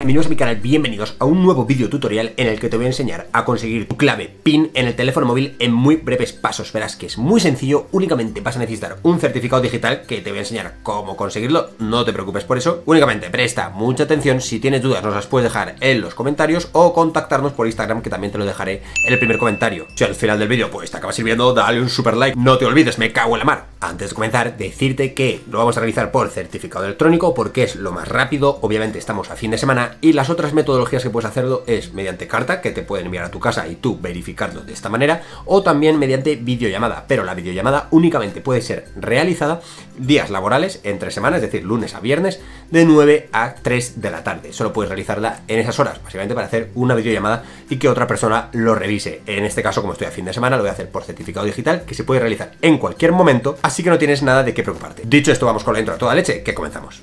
Bienvenidos a mi canal, bienvenidos a un nuevo vídeo tutorial en el que te voy a enseñar a conseguir tu clave PIN en el teléfono móvil en muy breves pasos. Verás que es muy sencillo, únicamente vas a necesitar un certificado digital que te voy a enseñar cómo conseguirlo, no te preocupes por eso. Únicamente presta mucha atención, si tienes dudas nos las puedes dejar en los comentarios o contactarnos por Instagram, que también te lo dejaré en el primer comentario. Si al final del vídeo pues te acaba sirviendo, dale un super like, no te olvides, me cago en la mar. Antes de comenzar, decirte que lo vamos a realizar por certificado electrónico porque es lo más rápido, obviamente estamos a fin de semana. Y las otras metodologías que puedes hacerlo es mediante carta, que te pueden enviar a tu casa y tú verificarlo de esta manera, o también mediante videollamada, pero la videollamada únicamente puede ser realizada días laborales, entre semanas, es decir, lunes a viernes, de 9 a 3 de la tarde. Solo puedes realizarla en esas horas, básicamente para hacer una videollamada y que otra persona lo revise. En este caso, como estoy a fin de semana, lo voy a hacer por certificado digital, que se puede realizar en cualquier momento, así que no tienes nada de qué preocuparte. Dicho esto, vamos con la intro a toda leche, que comenzamos.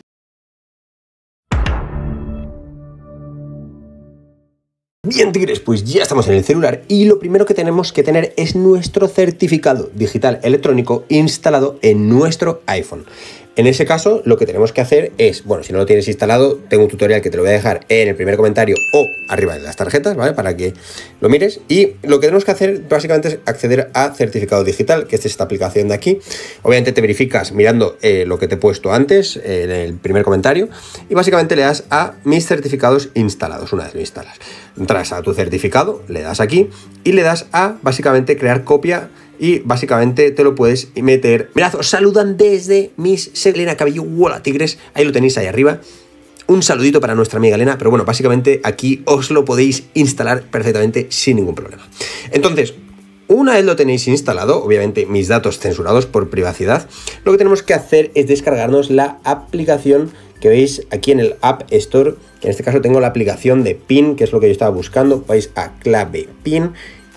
Bien, tigres, pues ya estamos en el celular y lo primero que tenemos que tener es nuestro certificado digital electrónico instalado en nuestro iPhone. En ese caso, lo que tenemos que hacer es, bueno, si no lo tienes instalado, tengo un tutorial que te lo voy a dejar en el primer comentario o arriba de las tarjetas, ¿vale? Para que lo mires. Y lo que tenemos que hacer básicamente es acceder a certificado digital, que es esta aplicación de aquí. Obviamente te verificas mirando lo que te he puesto antes, en el primer comentario, y básicamente le das a mis certificados instalados. Una vez lo instalas, entras a tu certificado, le das aquí y le das a básicamente crear copia y básicamente te lo puedes meter. Mirad, os saludan desde Miss Selena Cabello. Hola, tigres, ahí lo tenéis ahí arriba. Un saludito para nuestra amiga Elena, pero bueno, básicamente aquí os lo podéis instalar perfectamente sin ningún problema. Entonces, una vez lo tenéis instalado, obviamente mis datos censurados por privacidad, lo que tenemos que hacer es descargarnos la aplicación que veis aquí en el App Store, que en este caso tengo la aplicación de PIN, que es lo que yo estaba buscando. Vais a clave PIN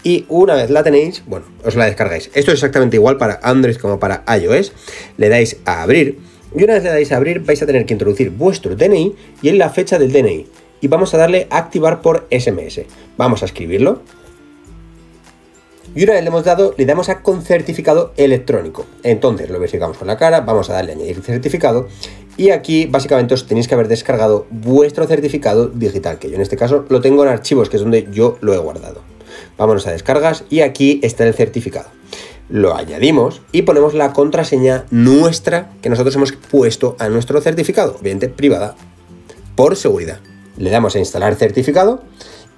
y una vez la tenéis, bueno, os la descargáis. Esto es exactamente igual para Android como para iOS. Le dais a abrir y una vez le dais a abrir vais a tener que introducir vuestro DNI y en la fecha del DNI. Y vamos a darle a activar por SMS. Vamos a escribirlo. Y una vez le hemos dado, le damos a con certificado electrónico. Entonces lo verificamos con la cara, vamos a darle a añadir certificado. Y aquí básicamente os tenéis que haber descargado vuestro certificado digital, que yo en este caso lo tengo en archivos, que es donde yo lo he guardado. Vámonos a descargas y aquí está el certificado. Lo añadimos y ponemos la contraseña nuestra que nosotros hemos puesto a nuestro certificado, obviamente privada, por seguridad. Le damos a instalar certificado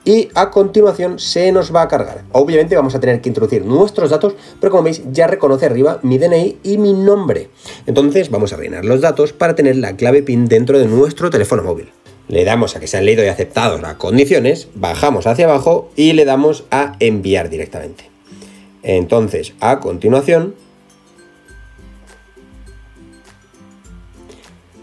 y a continuación se nos va a cargar. Obviamente vamos a tener que introducir nuestros datos, pero como veis ya reconoce arriba mi DNI y mi nombre. Entonces vamos a rellenar los datos para tener la clave PIN dentro de nuestro teléfono móvil. Le damos a que se han leído y aceptado las condiciones, bajamos hacia abajo y le damos a enviar directamente. Entonces, a continuación,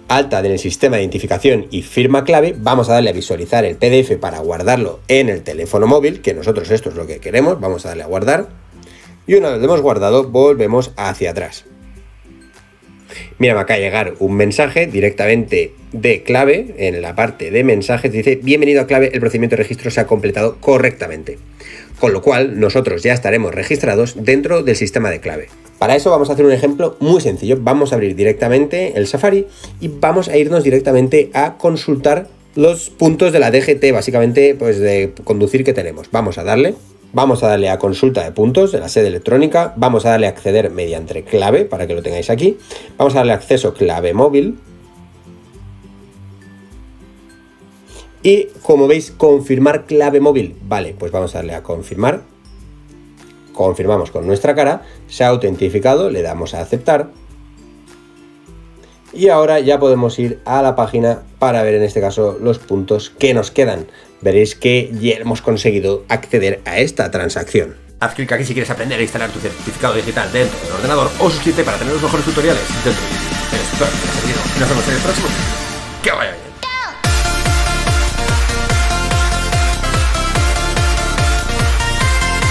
alta en el sistema de identificación y firma clave, vamos a darle a visualizar el PDF para guardarlo en el teléfono móvil, que nosotros esto es lo que queremos, vamos a darle a guardar. Y una vez lo hemos guardado, volvemos hacia atrás. Mira, me acaba de llegar un mensaje directamente de clave. En la parte de mensajes dice: bienvenido a clave, el procedimiento de registro se ha completado correctamente. Con lo cual nosotros ya estaremos registrados dentro del sistema de clave. Para eso vamos a hacer un ejemplo muy sencillo. Vamos a abrir directamente el Safari y vamos a irnos directamente a consultar los puntos de la DGT, básicamente pues de conducir que tenemos. Vamos a darle a consulta de puntos de la sede electrónica, vamos a darle a acceder mediante clave para que lo tengáis aquí, vamos a darle acceso clave móvil y como veis confirmar clave móvil, vale, pues vamos a darle a confirmar, confirmamos con nuestra cara, se ha autentificado, le damos a aceptar y ahora ya podemos ir a la página para ver en este caso los puntos que nos quedan. Veréis que ya hemos conseguido acceder a esta transacción. Haz clic aquí si quieres aprender a instalar tu certificado digital dentro del ordenador o suscríbete para tener los mejores tutoriales dentro del vídeo. Espero que te haya servido y nos vemos en el próximo. ¡Que vaya bien!